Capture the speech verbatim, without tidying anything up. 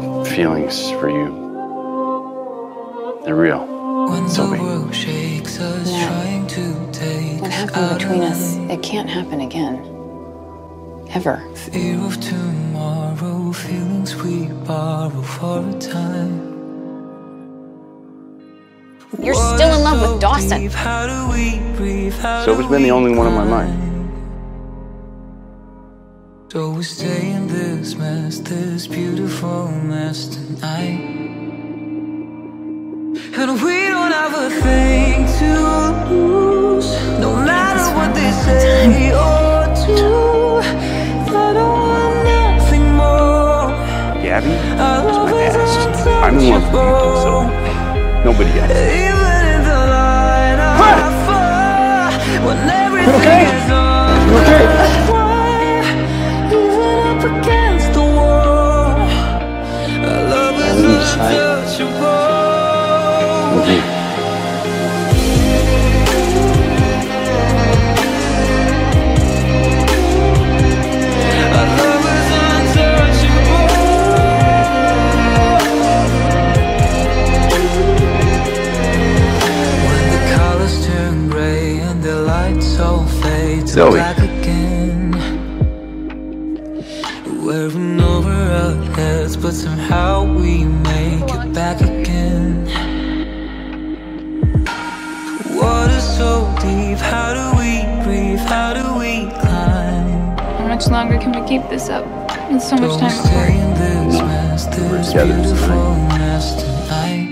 big feelings for you. They're real. So big. Yeah. What happened between us, it can't happen again. Ever. Fear of tomorrow, feelings we borrow for a time. You're still in love with Dawson. Sober's been the only one in my mind. So we stay in this mess, this beautiful mess tonight. And we don't have a thing to lose. No matter what they say or do, I don't want nothing more. Gabby is my past. I'm in love with people, so... Nobody else. What? You okay? You okay? I need to sign. Okay. Zoe. Wearing over our heads, but somehow we make it back again. Water so deep, how do we breathe? How do we climb? How much longer can we keep this up? It's so much time before. We're together tonight.